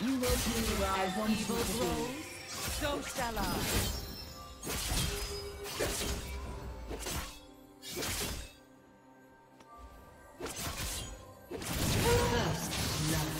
You will derive one evil blow, so shall I. First love.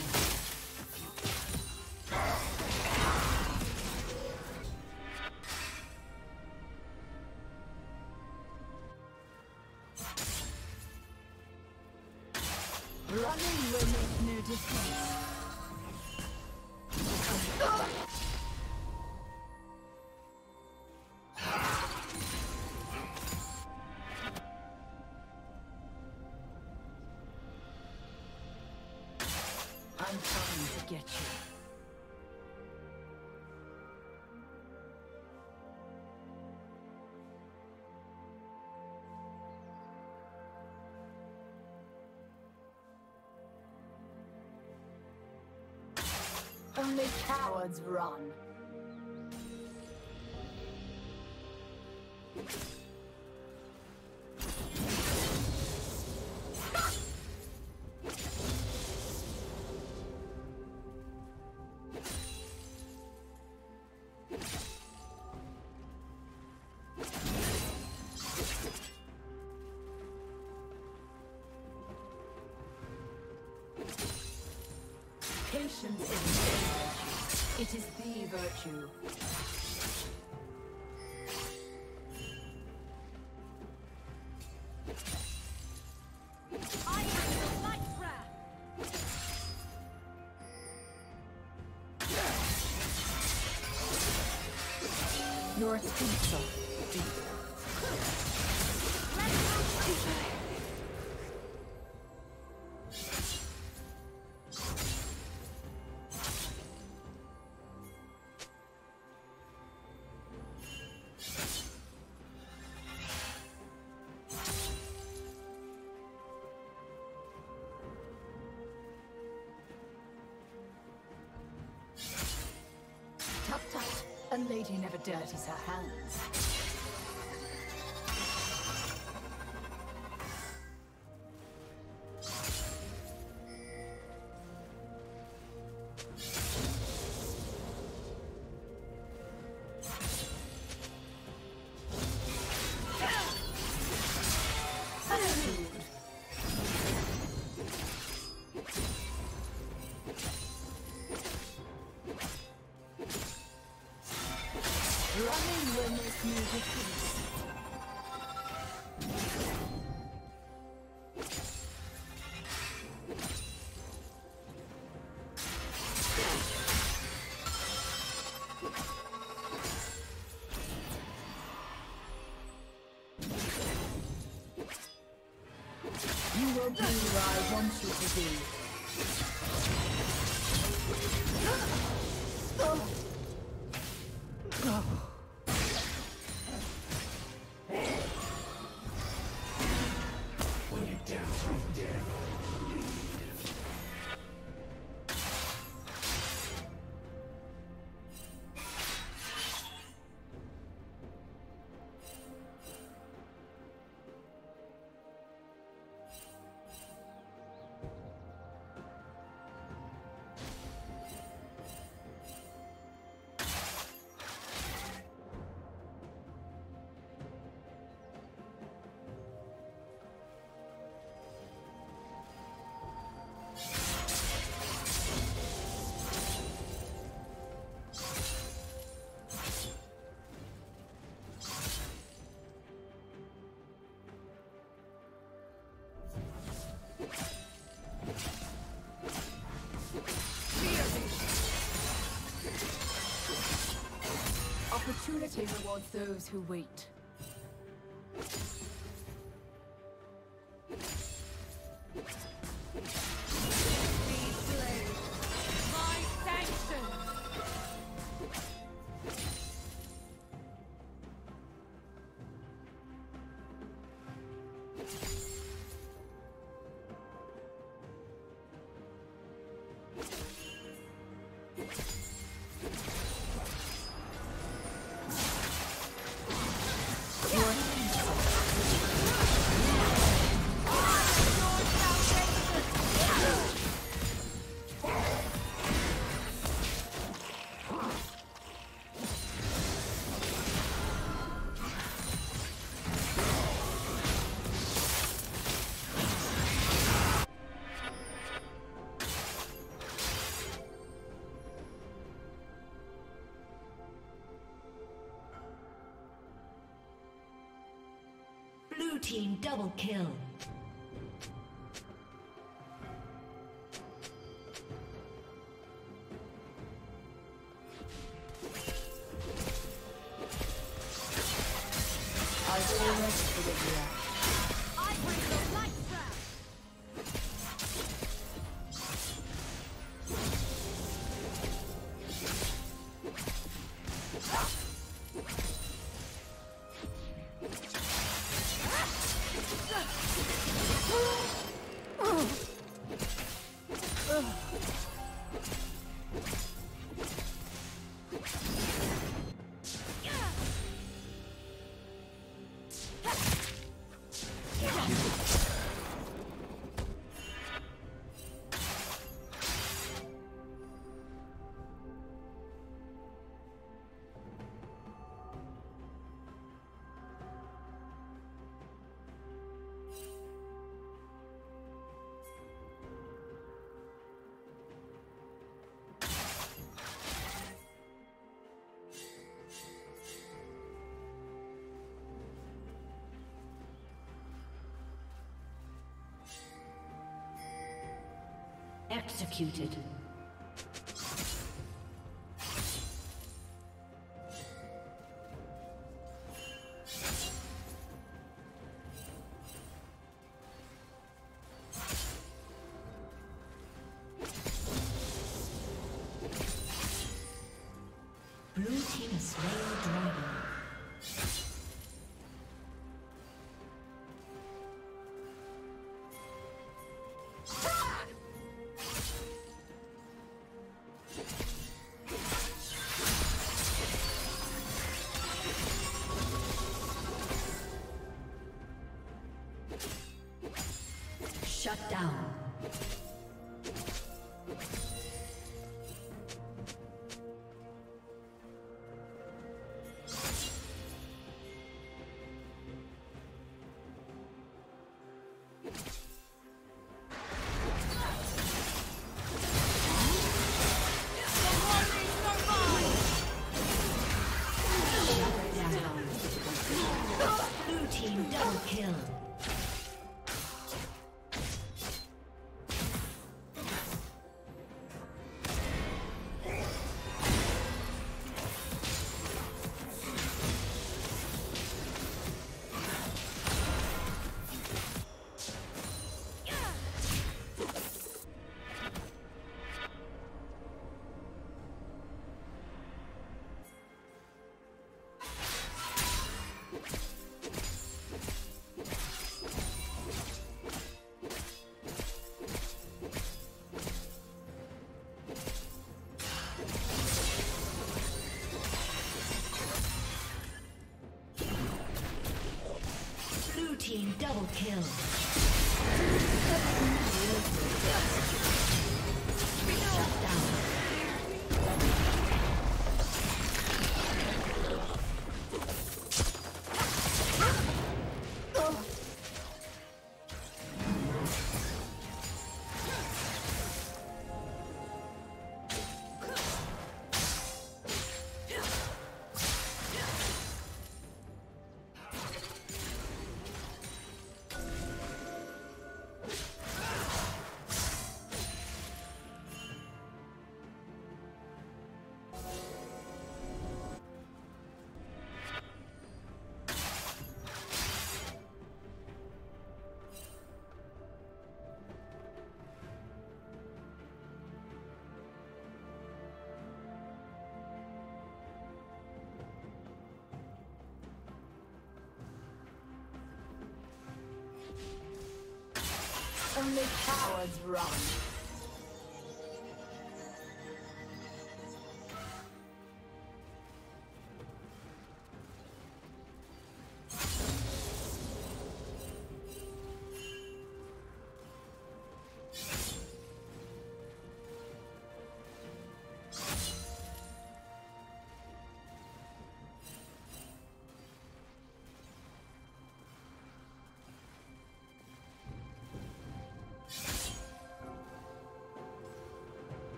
I'm coming to get you. Only cowards run. It is the virtue. I am the light breath. Your speech of deep. A lady never dirties her hands. Running will make me decrease. You will be where I want you to be. Oh. Oh. Opportunity rewards those who wait. team double kill. Executed. Blue team is slain the dragon. Shut down. Double kill. Shut down. Only cowards run.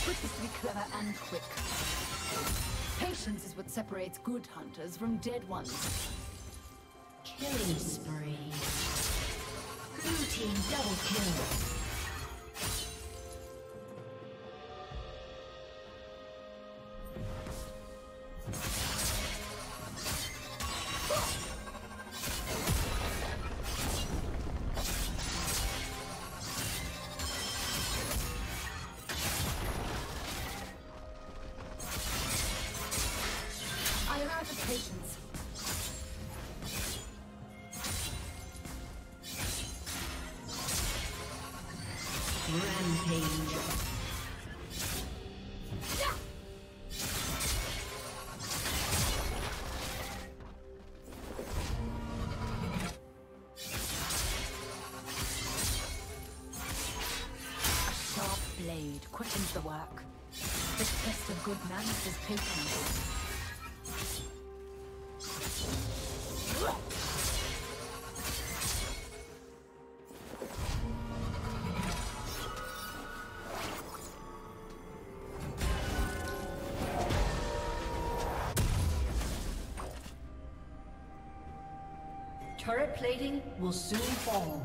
Quick, clever and quick. Patience is what separates good hunters from dead ones. Killing spree. Blue team double kill. Rampage. Turret plating will soon fall.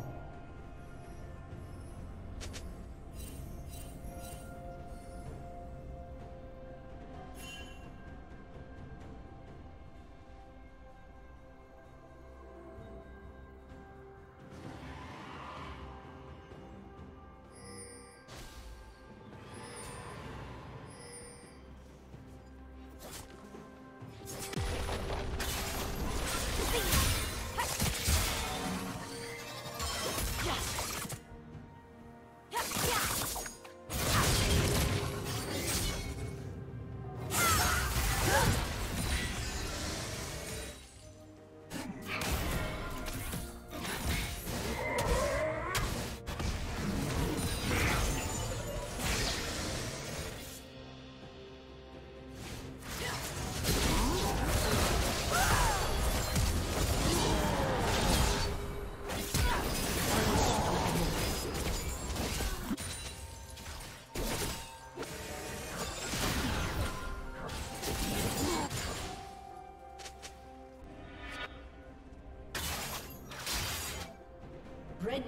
Red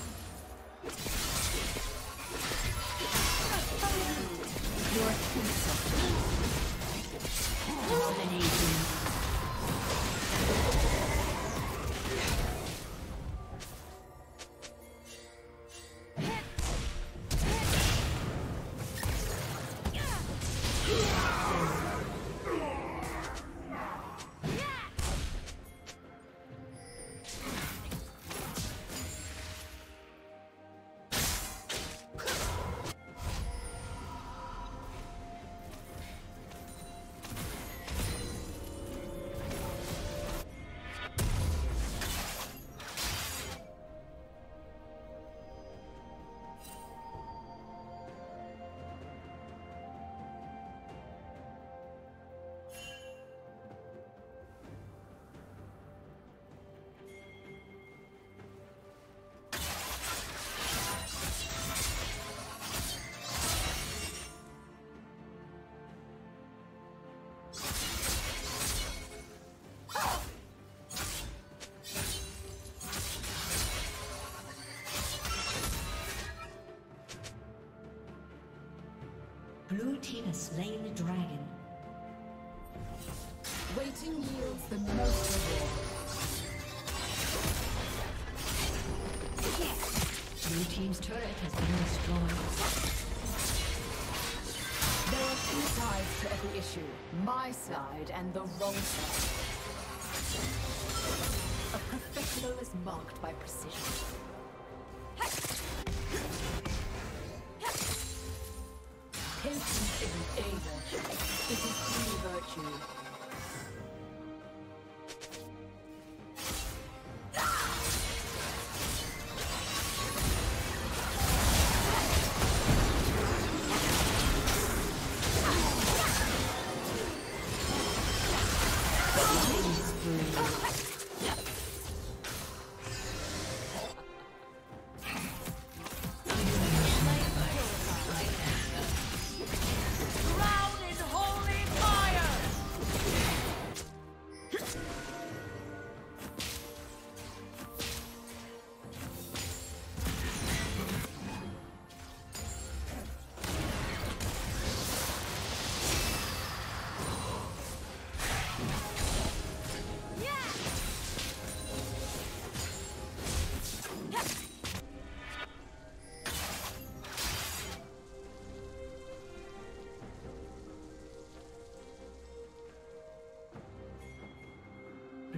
Blue team has slain the dragon. Waiting yields the most reward. Blue team's turret has been destroyed. There are two sides to every issue. My side and the wrong side. A professional is marked by precision. Patience isn't a virtue, it is the virtue.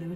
Blue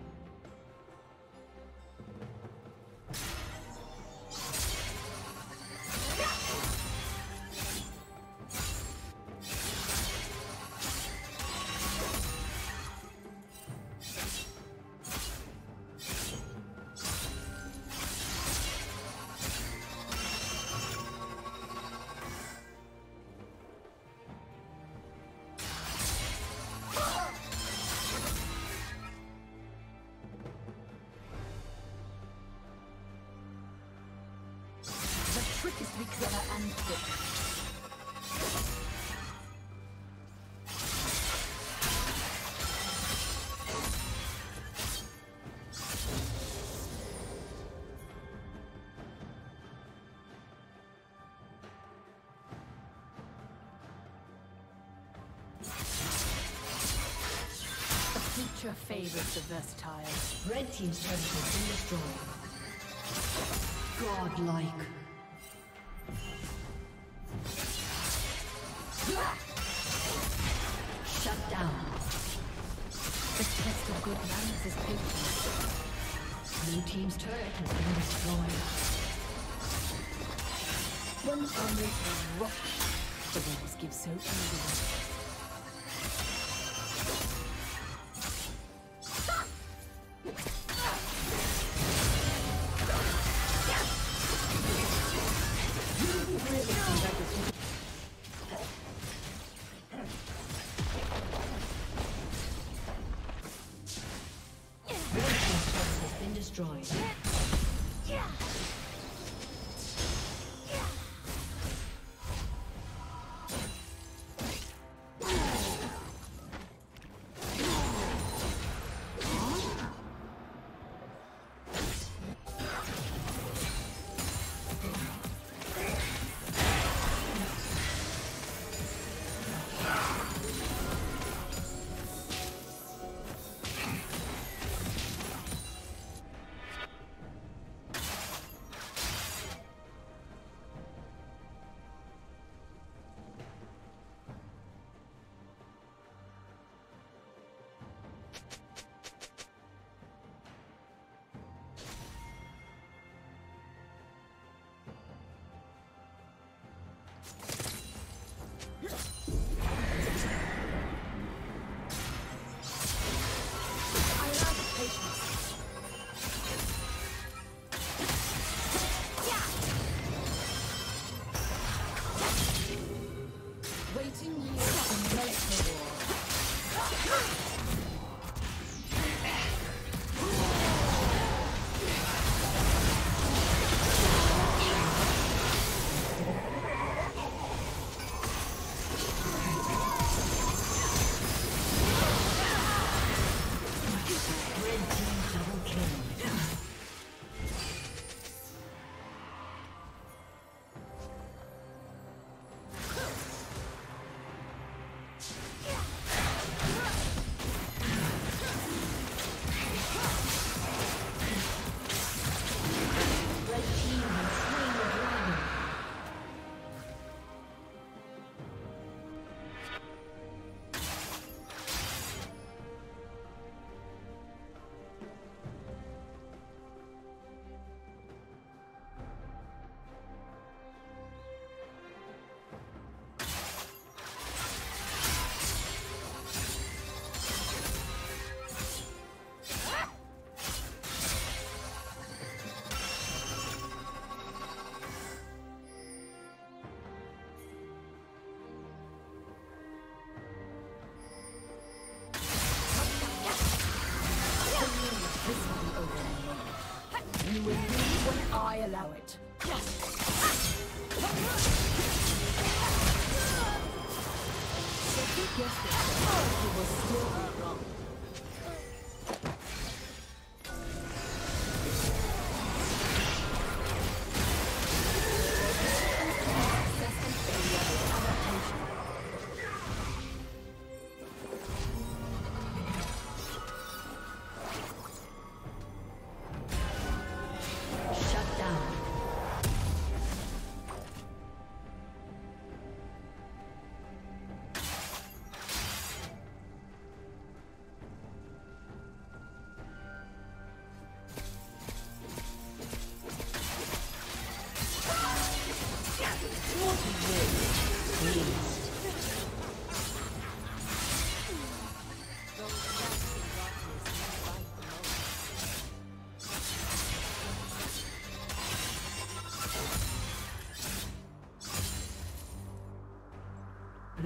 Your favorites of versatile. Red team's turret has been destroyed. Godlike. Shut down. The test of good manners is patient. Blue team's turret has been destroyed. One army is rocked. The winds give so easily. Allow it.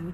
Blue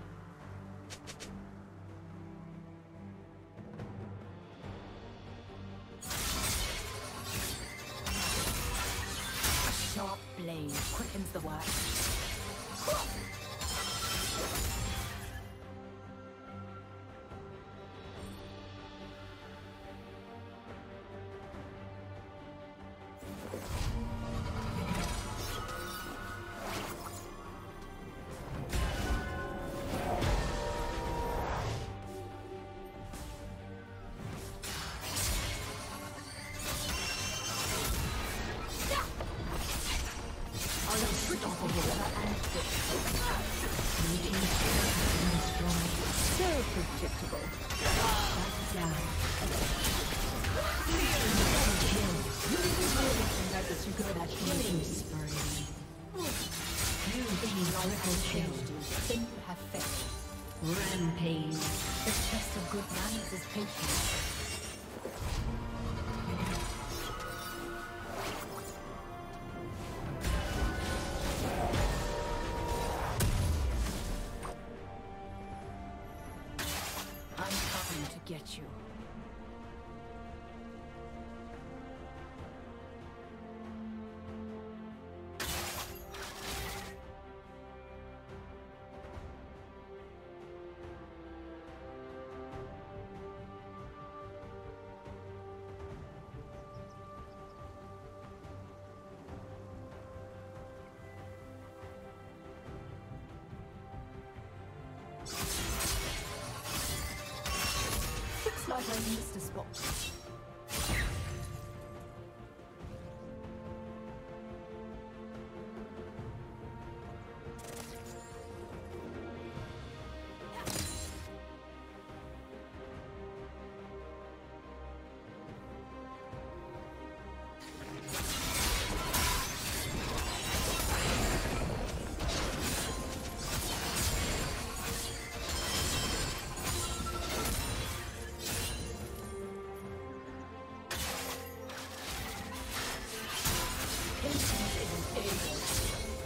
Sharp blade quickens the work. Get you. I missed a spot.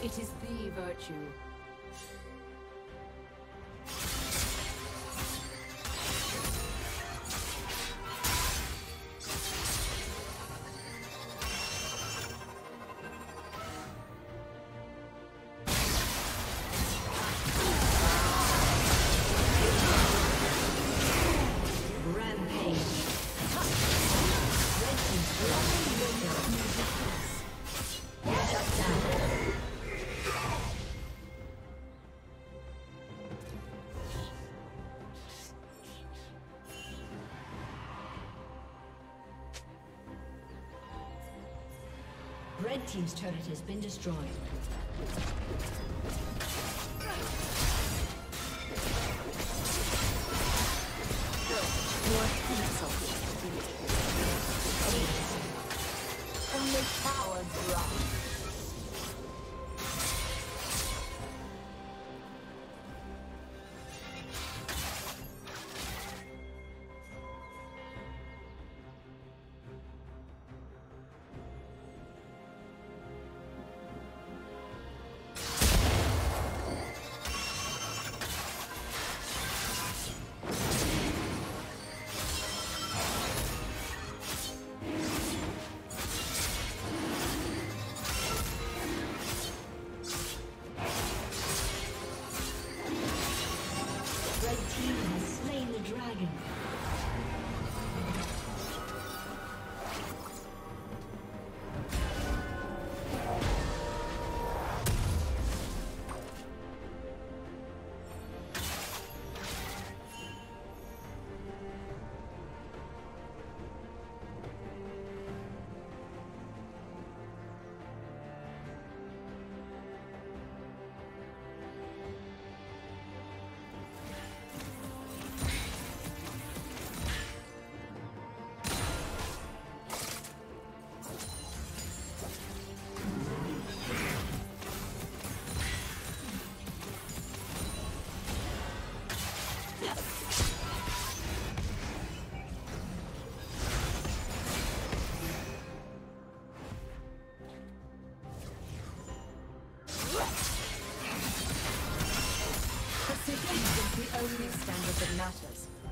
It is the virtue. Red team's turret has been destroyed. Only power drop. only standard that matters.